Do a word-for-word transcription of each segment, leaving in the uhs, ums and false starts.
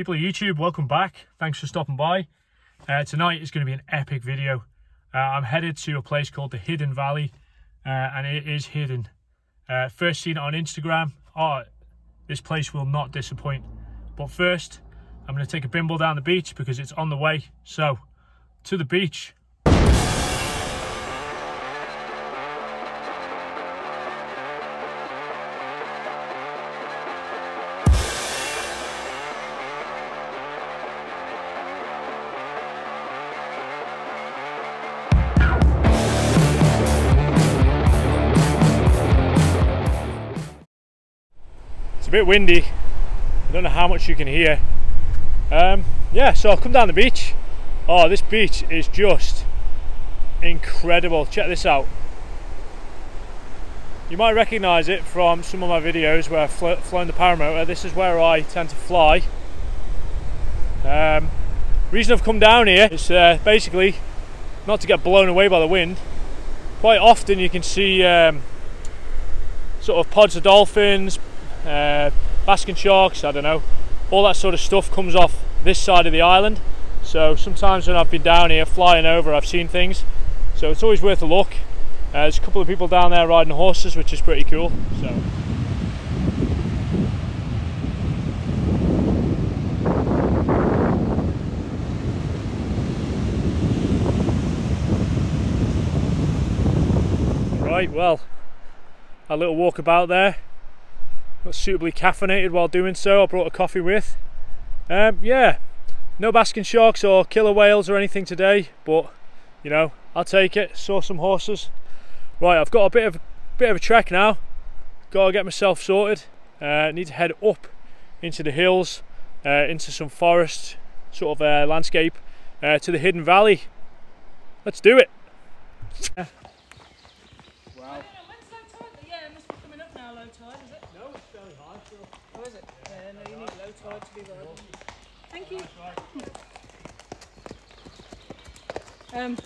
People of YouTube, welcome back. Thanks for stopping by. Uh, tonight is going to be an epic video. Uh, I'm headed to a place called the Hidden Valley, uh, and it is hidden. Uh, first seen it on Instagram. Oh, this place will not disappoint. But first, I'm going to take a bimble down the beach because it's on the way. So, to the beach. A bit windy, I don't know how much you can hear. Um, yeah, so I'll come down the beach. Oh, this beach is just incredible. Check this out. You might recognize it from some of my videos where I've fl flown the paramotor. This is where I tend to fly. Um, reason I've come down here is uh, basically not to get blown away by the wind. Quite often you can see um, sort of pods of dolphins, Uh, basking sharks, I don't know, all that sort of stuff comes off this side of the island. So sometimes when I've been down here flying over, I've seen things, so it's always worth a look. Uh, there's a couple of people down there riding horses, which is pretty cool. So right, well, a little walk about there. Got suitably caffeinated while doing so. I brought a coffee with. Um, yeah, no basking sharks or killer whales or anything today, but you know, I'll take it. Saw some horses. Right, I've got a bit of bit of a trek now. Got to get myself sorted. Uh, need to head up into the hills, uh, into some forest sort of uh, landscape, uh, to the Hidden Valley. Let's do it. Yeah. Thank you. Um.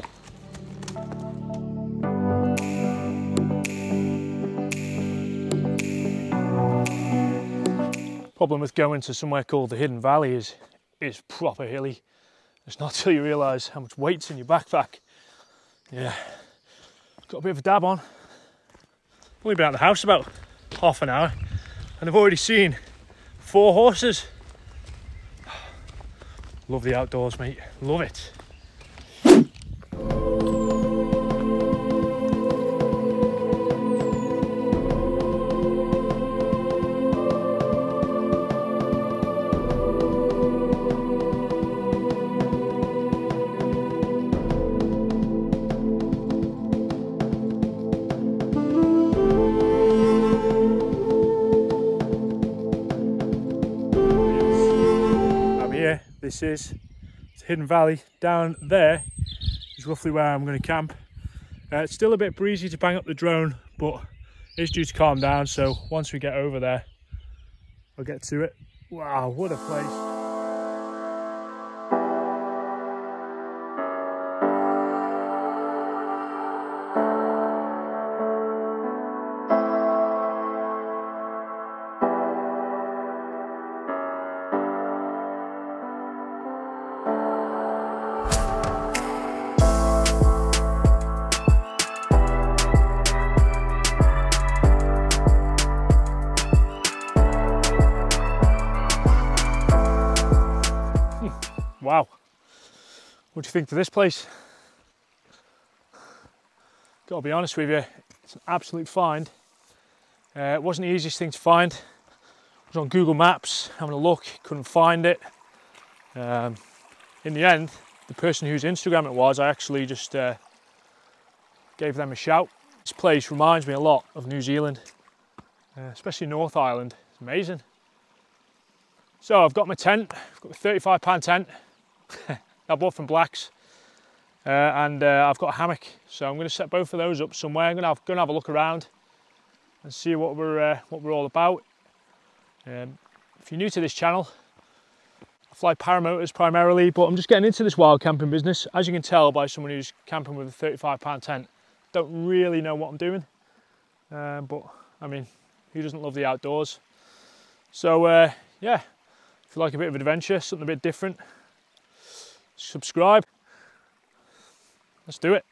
Problem with going to somewhere called the Hidden Valley is is proper hilly. It's not till you realise how much weight's in your backpack. Yeah, got a bit of a dab on. Only been out of the house about half an hour, and I've already seen four horses. Love the outdoors, mate. Love it. This is the Hidden Valley. Down there is roughly where I'm going to camp. Uh, it's still a bit breezy to bang up the drone, but it's due to calm down, so once we get over there, I'll get to it. Wow, what a place. Wow, what do you think to this place? Gotta be honest with you, it's an absolute find. Uh, it wasn't the easiest thing to find. I was on Google Maps having a look, couldn't find it. Um, in the end, the person whose Instagram it was, I actually just uh, gave them a shout. This place reminds me a lot of New Zealand, uh, especially North Island. It's amazing. So I've got my tent, I've got a thirty-five pound tent. I bought from Blacks, uh, and uh, I've got a hammock, so I'm going to set both of those up somewhere. I'm going to have, going to have a look around and see what we're uh, what we're all about. Um, if you're new to this channel, I fly paramotors primarily, but I'm just getting into this wild camping business, as you can tell by someone who's camping with a thirty-five pound tent. Don't really know what I'm doing, uh, but I mean, who doesn't love the outdoors? So uh, yeah. If If you like a bit of adventure, something a bit different, subscribe. Let's do it.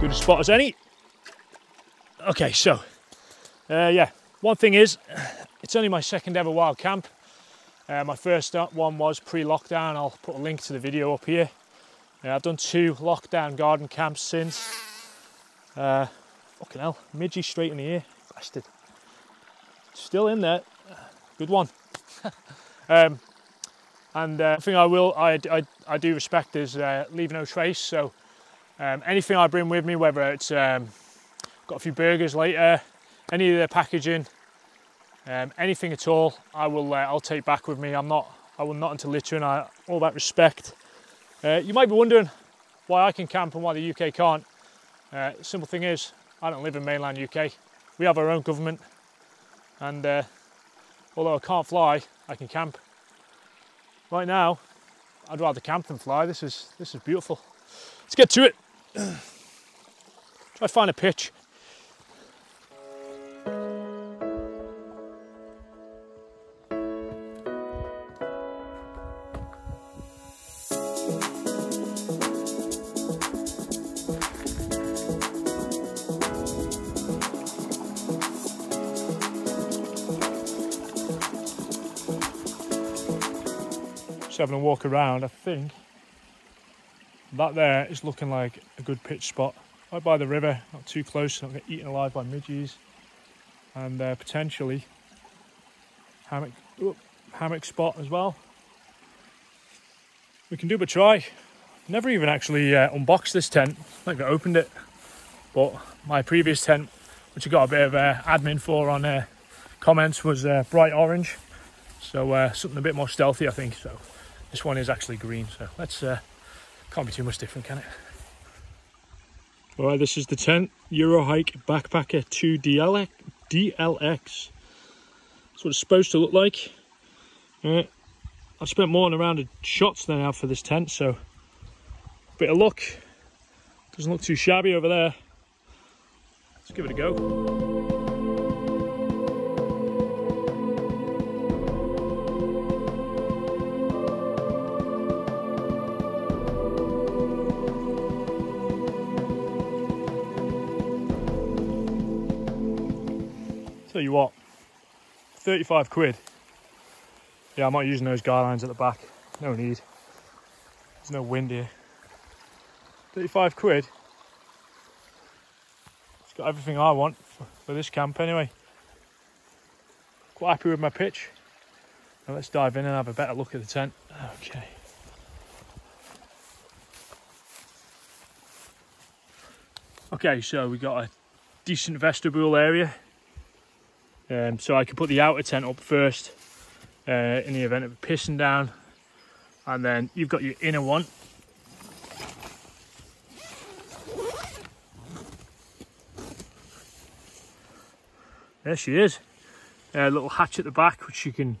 Good a spot as any. Okay, so uh, yeah, one thing is, it's only my second ever wild camp. Uh, my first one was pre-lockdown. I'll put a link to the video up here. Uh, I've done two lockdown garden camps since. Uh, fucking hell, midgy straight in the ear, bastard. Still in there. Good one. um, and uh, the thing I will, I, I, I do respect is uh, leave no trace. So um, anything I bring with me, whether it's um, got a few burgers later, any of the packaging. Um, anything at all, I will. Uh, I'll take back with me. I'm not. I will not into littering. I all about respect. Uh, you might be wondering why I can camp and why the U K can't. Uh, simple thing is, I don't live in mainland U K. We have our own government, and uh, although I can't fly, I can camp. Right now, I'd rather camp than fly. This is this is beautiful. Let's get to it. Try to find a pitch. Having a walk around, I think that there is looking like a good pitch spot, right by the river, not too close, not get eaten alive by midges, and uh, potentially hammock oh, hammock spot as well. We can do but try. Never even actually uh, unboxed this tent, like I opened it, but my previous tent, which I got a bit of uh, admin for on uh, comments, was uh, bright orange, so uh, something a bit more stealthy, I think. So this one is actually green, so let's, uh, can't be too much different, can it? All right, this is the tent, Eurohike Backpacker two D L X. That's what it's supposed to look like. Uh, I've spent more on a round of shots than I have for this tent, so bit of luck. Doesn't look too shabby over there. Let's give it a go. Tell you what, thirty-five quid. Yeah, I'm not using those guy lines at the back. No need. There's no wind here. thirty-five quid. It's got everything I want for this camp anyway. Quite happy with my pitch. Now let's dive in and have a better look at the tent. Okay. Okay, so we got a decent vestibule area. Um, so I could put the outer tent up first uh, in the event of pissing down, and then you've got your inner one. There she is, a uh, little hatch at the back which you can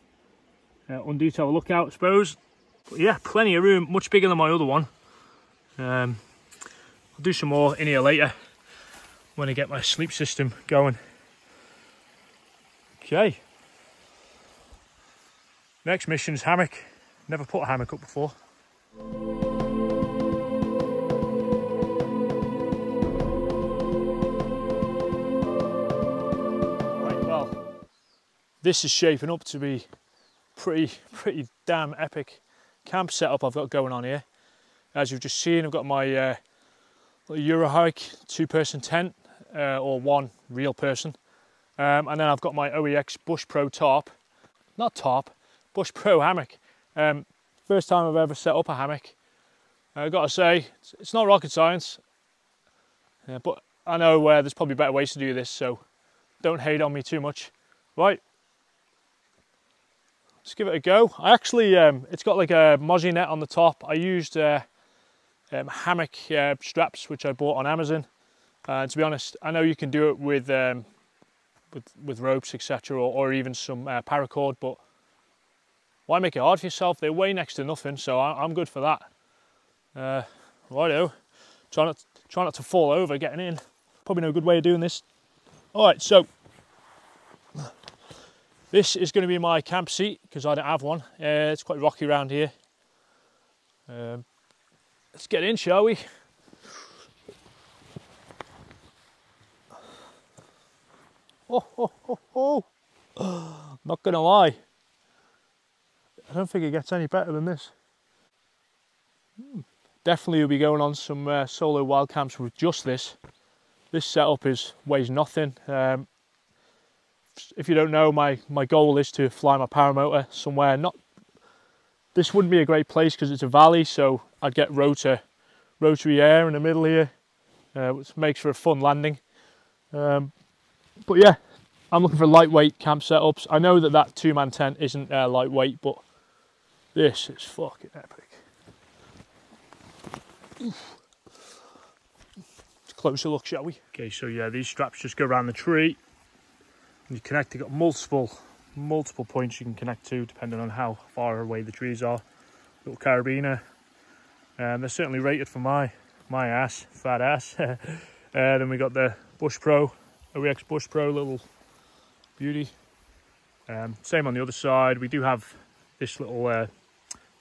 uh, undo to have a look out, I suppose. But yeah, plenty of room, much bigger than my other one. Um, I'll do some more in here later when I get my sleep system going. Okay, next mission is hammock. Never put a hammock up before. Right, well, this is shaping up to be pretty, pretty damn epic camp setup I've got going on here. As you've just seen, I've got my uh, little Eurohike two-person tent, uh, or one real person. Um, and then I've got my O E X Bush Pro tarp, not tarp, Bush Pro hammock. Um, first time I've ever set up a hammock. Uh, I've got to say, it's, it's not rocket science, uh, but I know uh, there's probably better ways to do this, so don't hate on me too much. Right, let's give it a go. I actually, um, it's got like a mozzie net on the top. I used uh, um, hammock uh, straps, which I bought on Amazon. Uh, to be honest, I know you can do it with... Um, With, with ropes, et cetera, or, or even some uh, paracord, but why make it hard for yourself? They weigh next to nothing, so I, I'm good for that. Uh, righto, try not, try not to fall over getting in. Probably no good way of doing this. All right, so this is going to be my camp seat because I don't have one. Uh, it's quite rocky around here. Um, let's get in, shall we? Oh, oh, oh, oh. Oh, not gonna lie, I don't think it gets any better than this. Hmm. Definitely will be going on some uh, solo wild camps with just this. This setup is weighs nothing. Um, if you don't know, my my goal is to fly my paramotor somewhere. Not this wouldn't be a great place because it's a valley, so I'd get rotor rotary air in the middle here, uh, which makes for a fun landing. Um, but yeah, I'm looking for lightweight camp setups. I know that that two-man tent isn't uh, lightweight, but this is fucking epic. Oof. Closer look, shall we? Okay, so yeah, these straps just go around the tree. And you connect, you've got multiple, multiple points you can connect to, depending on how far away the trees are. Little carabiner. And they're certainly rated for my, my ass, fat ass. uh, then we got the Bush Pro, O E X Bush Pro, little beauty. Um, same on the other side. We do have this little uh,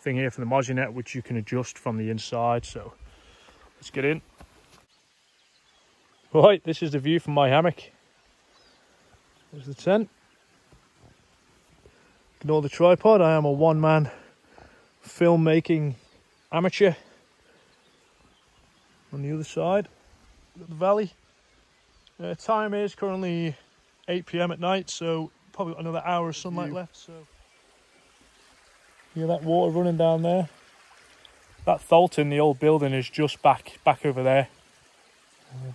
thing here for the Mozinet, which you can adjust from the inside. So let's get in. Right, this is the view from my hammock. There's the tent. Ignore the tripod. I am a one-man filmmaking amateur. On the other side, look at the valley. Uh, time is currently eight p m at night, so probably got another hour of sunlight left. So hear that water running down there. That Tholton, the old building, is just back back over there. Uh,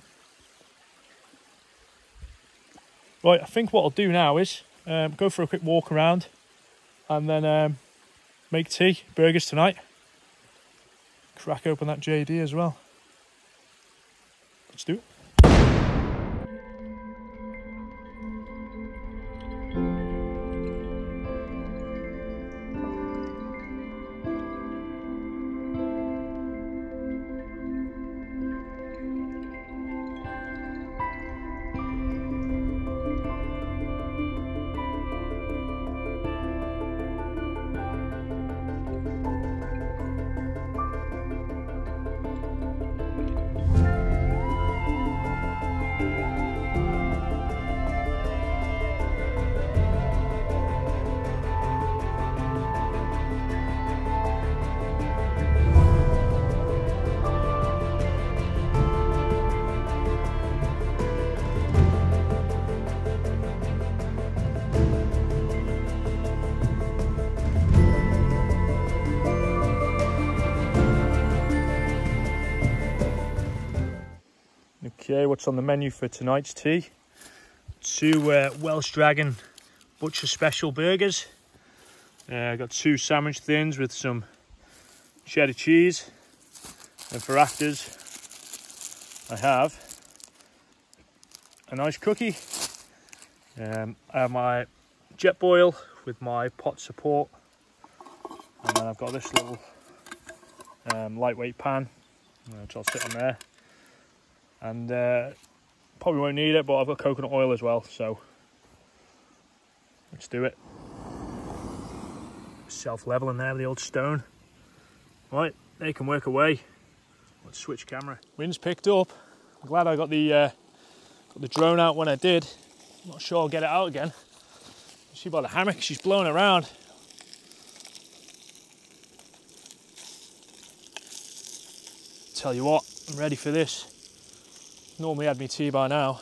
right, I think what I'll do now is um, go for a quick walk around, and then um, make tea, burgers tonight. Crack open that J D as well. Let's do it. Okay, what's on the menu for tonight's tea? Two uh, Welsh Dragon Butcher Special burgers. I uh, got two sandwich thins with some cheddar cheese. And for afters, I have a nice cookie. Um, I have my Jet Boil with my pot support. And then I've got this little um, lightweight pan, which I'll sit on there. And uh, probably won't need it, but I've got coconut oil as well, so let's do it. Self-leveling there with the old stone. Right, they can work away. Let's switch camera. Wind's picked up. I'm glad I got the uh, got the drone out when I did. I'm not sure I'll get it out again. You see by the hammock, she's blowing around. Tell you what, I'm ready for this. Normally had me tea by now.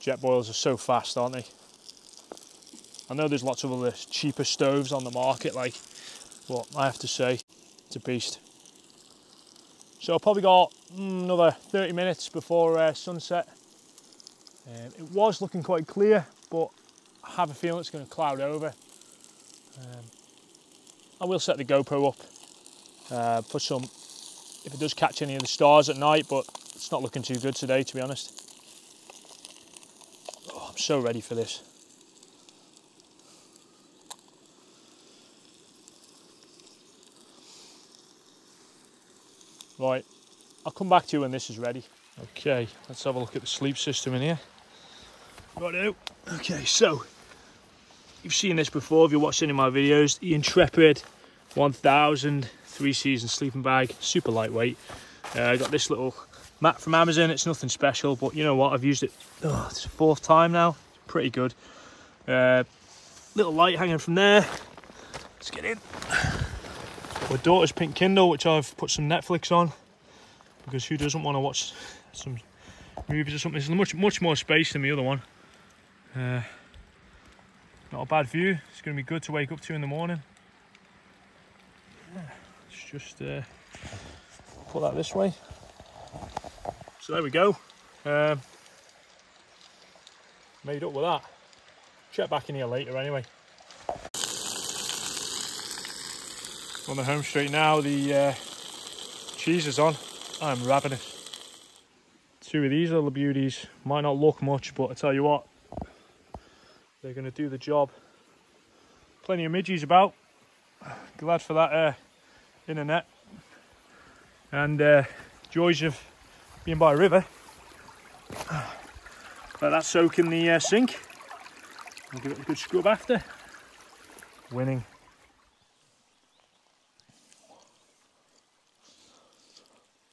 Jet boils are so fast, aren't they? I know there's lots of other cheaper stoves on the market, like, but I have to say, it's a beast. So I've probably got mm, another thirty minutes before uh, sunset. Um, it was looking quite clear, but I have a feeling it's going to cloud over. Um, I will set the GoPro up uh, for some, if it does catch any of the stars at night, but it's not looking too good today, to be honest. Oh, I'm so ready for this. Right, I'll come back to you when this is ready. Okay, let's have a look at the sleep system in here. Righto. Okay, so you've seen this before if you're watching any of my videos. The Intrepid one thousand three-season sleeping bag, super lightweight. Uh, I got this little mat from Amazon. It's nothing special, but you know what? I've used it. Oh, it's the fourth time now. It's pretty good. Uh, little light hanging from there. Let's get in. My daughter's pink Kindle, which I've put some Netflix on, because who doesn't want to watch some movies or something? There's much, much more space than the other one. Uh, not a bad view. It's going to be good to wake up to in the morning. Yeah, let's just uh, put that this way. So there we go. Um, made up with that. Check back in here later anyway. On the home straight now, the uh, cheese is on. I'm ravenous. Two of these little beauties. Might not look much, but I tell you what, they're going to do the job. Plenty of midgies about. Glad for that uh, internet. And uh, joys of being by a river. Let that soak in the uh, sink. I'll give it a good scrub after. Winning.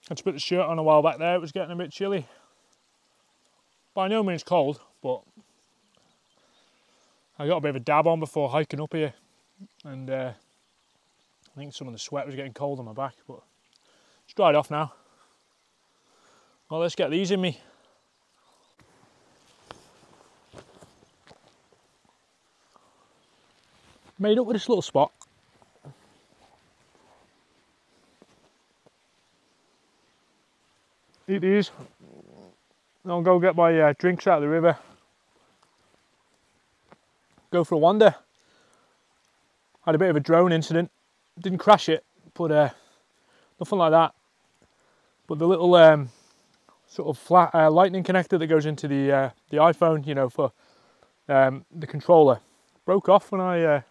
I just put the shirt on a while back there, it was getting a bit chilly. By no means cold, but I got a bit of a dab on before hiking up here, and uh, I think some of the sweat was getting cold on my back, but it's dried off now. Well, let's get these in me. Made up with this little spot. Eat these, and I'll go get my uh, drinks out of the river. Go for a wander. Had a bit of a drone incident. Didn't crash it, but uh, nothing like that. But the little um, sort of flat uh, lightning connector that goes into the uh, the iPhone, you know, for um, the controller, broke off when I. Uh,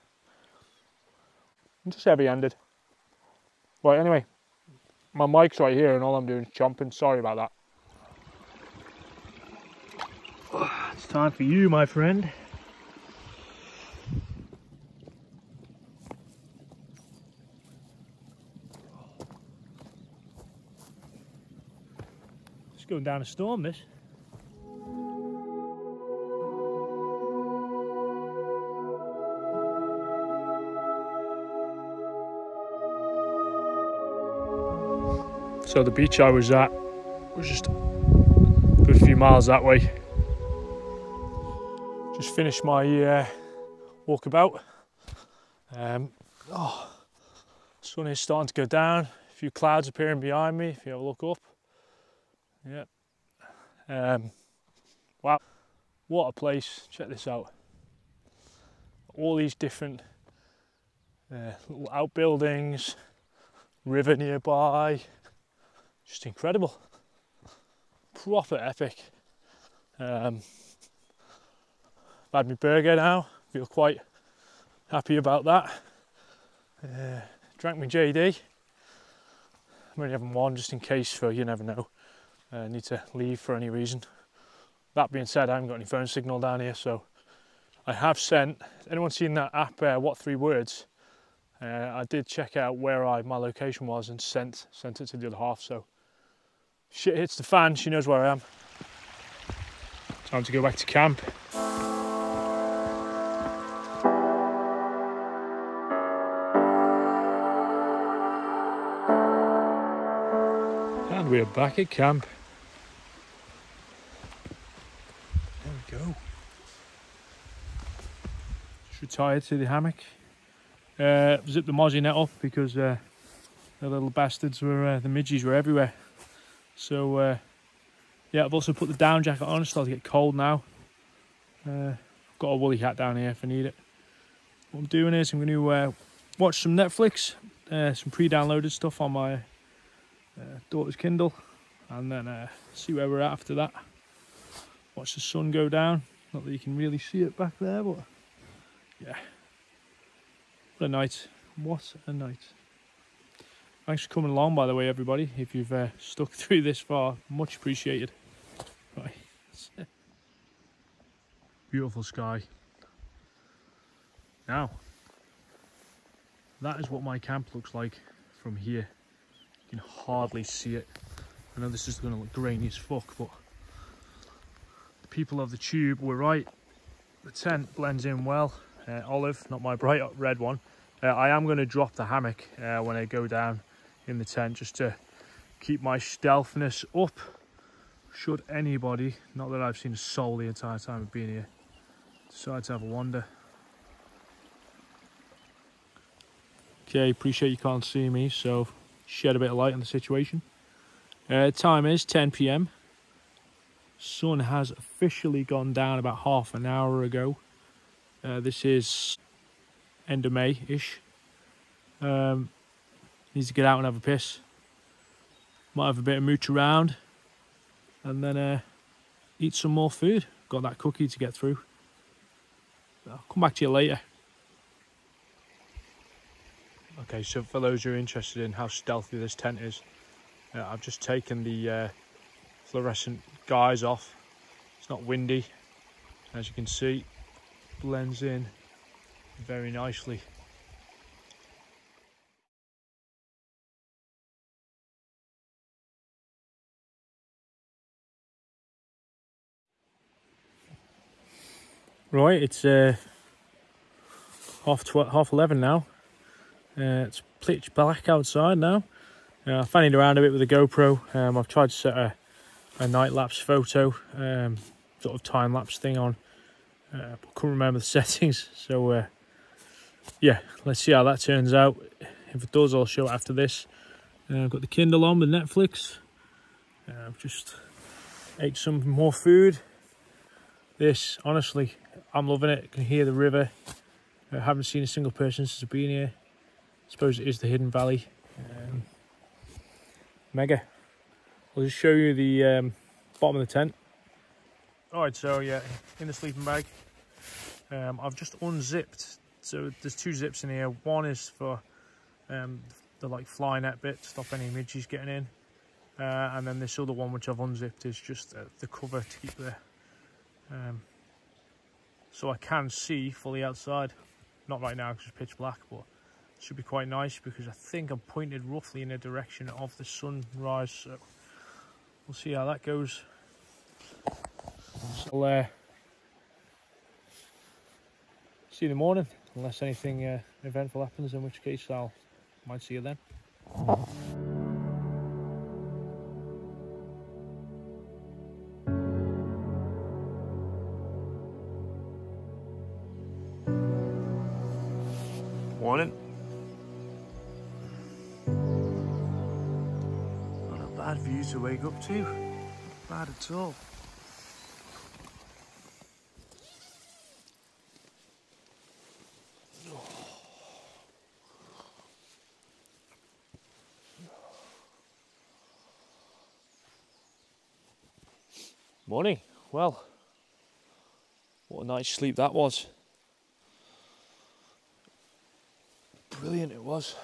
I'm just heavy-handed. Right, anyway. My mic's right here and all I'm doing is chomping. Sorry about that. Oh, it's time for you, my friend. It's going down a storm, this. So the beach I was at was just a good few miles that way. Just finished my uh, walkabout. Um, oh, sun is starting to go down. A few clouds appearing behind me. If you have a look up, yeah. Um, wow, what a place! Check this out. All these different uh, little outbuildings, river nearby. Just incredible, proper epic. Um, I've had my burger now, feel quite happy about that. Uh, drank my J D, I'm only having one just in case, for you never know. Uh, need to leave for any reason. That being said, I haven't got any phone signal down here, so I have sent, anyone seen that app, uh, What Three Words? Uh, I did check out where I, my location was and sent, sent it to the other half, so shit hits the fan, she knows where I am. Time to go back to camp. And we're back at camp. There we go. Just retired to the hammock. Uh, zipped the mozzie net up because uh, the little bastards were, uh, the midgies were everywhere. So uh, yeah, I've also put the down jacket on, it's starting to get cold now. Uh, I've got a woolly hat down here if I need it. What I'm doing is I'm going to uh, watch some Netflix, uh, some pre-downloaded stuff on my uh, daughter's Kindle, and then uh, see where we're at after that. Watch the sun go down, not that you can really see it back there, but yeah. What a night, what a night. Thanks for coming along, by the way, everybody. If you've uh, stuck through this far, much appreciated. Right. Beautiful sky. Now, that is what my camp looks like from here. You can hardly see it. I know this is going to look grainy as fuck, but the people of the tube were right. The tent blends in well. Uh, olive, not my bright red one. Uh, I am going to drop the hammock uh, when I go down in the tent, just to keep my stealthiness up. Should anybody, not that I've seen a soul the entire time of being here, decide to have a wander. Okay, appreciate you can't see me, so shed a bit of light on the situation. Uh, time is ten p m Sun has officially gone down about half an hour ago. Uh, this is end of May-ish. Um, needs to get out and have a piss. Might have a bit of mooch around, and then uh, eat some more food. Got that cookie to get through. I'll come back to you later. Okay, so for those who are interested in how stealthy this tent is, uh, I've just taken the uh, fluorescent guys off. It's not windy, as you can see. Blends in very nicely. Right, it's uh, half tw half eleven now. Uh, it's pitch black outside now. Uh, I fannied around a bit with the GoPro. Um, I've tried to set a, a night lapse photo um, sort of time lapse thing on. Uh, but couldn't remember the settings, so uh, yeah, let's see how that turns out. If it does, I'll show it after this. Uh, I've got the Kindle on with Netflix. Uh, I've just ate some more food. This, honestly, I'm loving it. I can hear the river. I haven't seen a single person since I've been here. I suppose it is the Hidden Valley. Um, mega. I'll just show you the um, bottom of the tent. Alright, so yeah, in the sleeping bag, um, I've just unzipped, so there's two zips in here. One is for um, the like fly net bit to stop any midges getting in, uh, and then this other one which I've unzipped is just uh, the cover to keep there, um, so I can see fully outside. Not right now because it's pitch black, but it should be quite nice because I think I'm pointed roughly in the direction of the sunrise, so we'll see how that goes. I'll uh, see you in the morning, unless anything uh, eventful happens, in which case I'll might see you then. Morning. Not a bad view to wake up to, not bad at all. Morning. Well, what a night's sleep that was. Brilliant it was.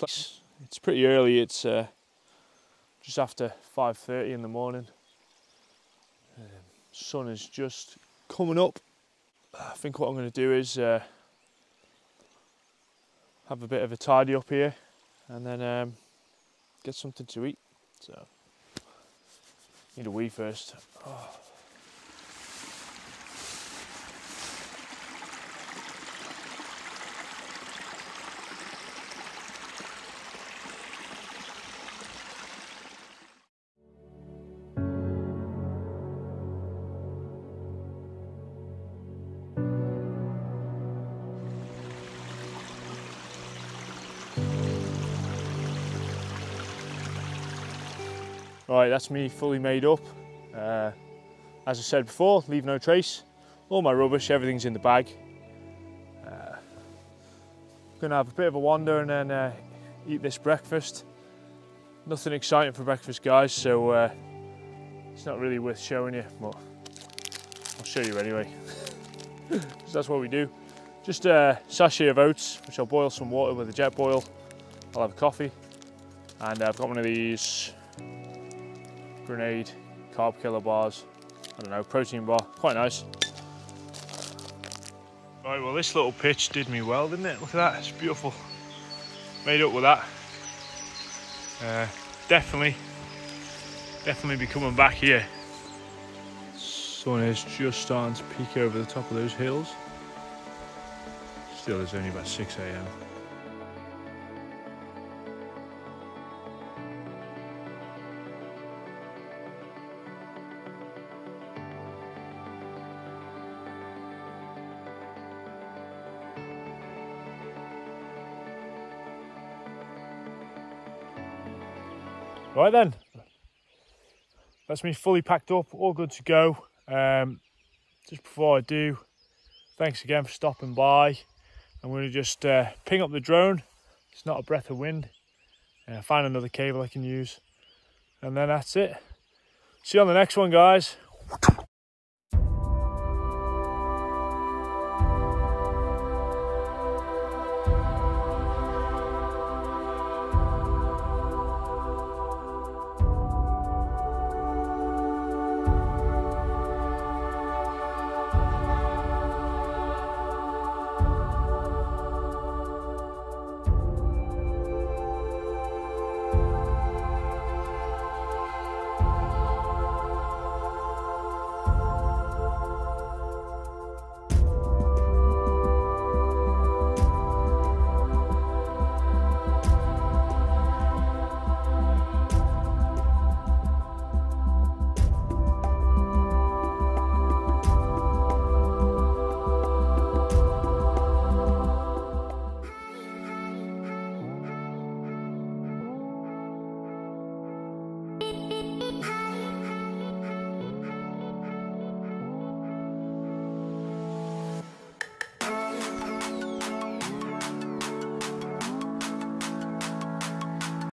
It's, it's pretty early. It's uh, just after five thirty in the morning. Um, sun is just coming up. I think what I'm going to do is uh, have a bit of a tidy up here, and then um, get something to eat. So. Need a wee first. Oh. Right, that's me fully made up. Uh, as I said before, leave no trace. All my rubbish, everything's in the bag. Uh, I'm gonna have a bit of a wander and then uh, eat this breakfast. Nothing exciting for breakfast, guys, so uh, it's not really worth showing you, but I'll show you anyway. So that's what we do. Just a sachet of oats, which I'll boil some water with a jet boil. I'll have a coffee. And I've got one of these Grenade carb killer bars. I don't know, protein bar, quite nice. Right, well this little pitch did me well, didn't it? Look at that, it's beautiful. Made up with that. Uh, definitely, definitely be coming back here. Sun is just starting to peek over the top of those hills. Still, it's only about six A M Right then, that's me fully packed up, all good to go. Um, just before I do, thanks again for stopping by. I'm going to just uh, ping up the drone. It's not a breath of wind. Uh, find another cable I can use, and then that's it. See you on the next one, guys.